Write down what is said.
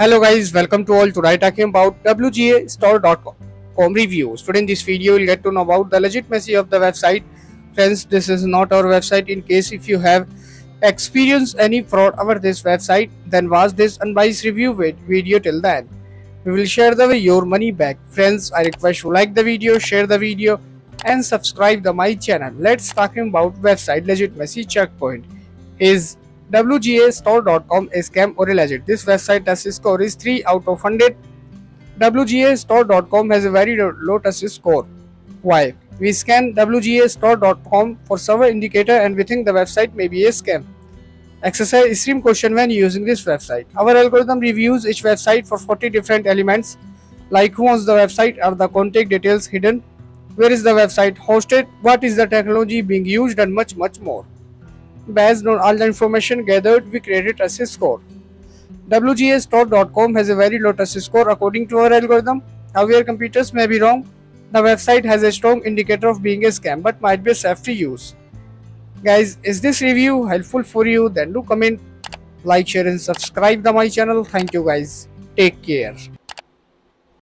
Hello guys, welcome to all. Today talking about wgastore.com reviews. Today in this video you'll get to know about the legitimacy of the website. Friends, this is not our website. In case if you have experienced any fraud over this website, then watch this unbiased review video till the end. We will share the way your money back. Friends, I request you like the video, share the video and subscribe to my channel. Let's talking about website legitimacy checkpoint. Is wgastore.com a scam or illegit? This website test score is 3 out of 100. wgastore.com has a very low test score. Why? We scan wgastore.com for several indicator and we think the website may be a scam. Exercise extreme caution when using this website. Our algorithm reviews each website for 40 different elements like who owns the website, are the contact details hidden, where is the website hosted, what is the technology being used and much more. Based on all the information gathered, we created a test score. wgastore.com has a very low test score according to our algorithm. However, computers may be wrong. The website has a strong indicator of being a scam but might be safe to use. Guys, is this review helpful for you? Then do comment, like, share and subscribe to my channel. Thank you guys. Take care.